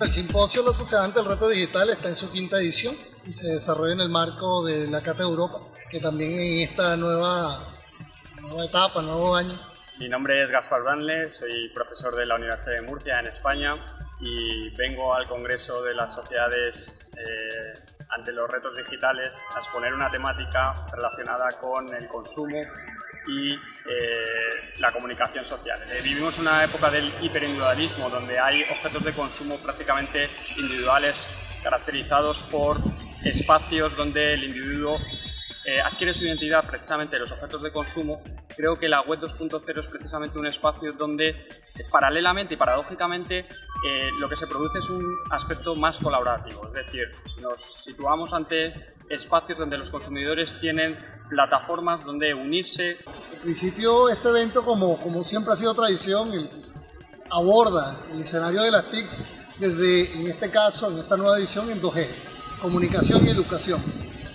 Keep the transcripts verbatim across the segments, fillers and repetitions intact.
El Simposio de la Sociedad del Reto Digital está en su quinta edición y se desarrolla en el marco de la Cata Europa, que también en esta nueva, nueva etapa, nuevo año. Mi nombre es Gaspar Brandle, soy profesor de la Universidad de Murcia en España y vengo al Congreso de las Sociedades eh, ante los Retos Digitales a exponer una temática relacionada con el consumo y eh, la comunicación social. Eh, vivimos una época del hiperindividualismo, donde hay objetos de consumo prácticamente individuales, caracterizados por espacios donde el individuo eh, adquiere su identidad precisamente de los objetos de consumo. Creo que la web dos punto cero es precisamente un espacio donde, paralelamente y paradójicamente, eh, lo que se produce es un aspecto más colaborativo, es decir, nos situamos ante espacios donde los consumidores tienen plataformas donde unirse. En principio, este evento, como, como siempre ha sido tradición, aborda el escenario de las TICs desde, en este caso, en esta nueva edición, en dos ejes: comunicación y educación,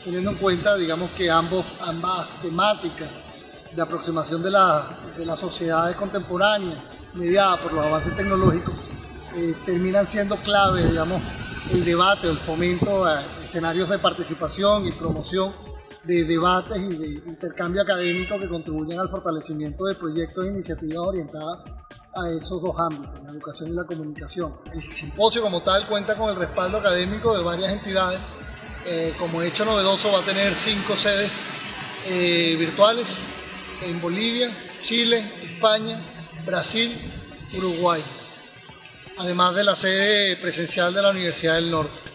teniendo en cuenta, digamos, que ambos, ambas temáticas de aproximación de, la, de las sociedades contemporáneas, mediadas por los avances tecnológicos, eh, terminan siendo clave, digamos, el debate o el fomento a escenarios de participación y promoción de debates y de intercambio académico que contribuyen al fortalecimiento de proyectos e iniciativas orientadas a esos dos ámbitos, la educación y la comunicación. El simposio como tal cuenta con el respaldo académico de varias entidades. Eh, como hecho novedoso, va a tener cinco sedes eh, virtuales en Bolivia, Chile, España, Brasil, Uruguay, además de la sede presencial de la Universidad del Norte.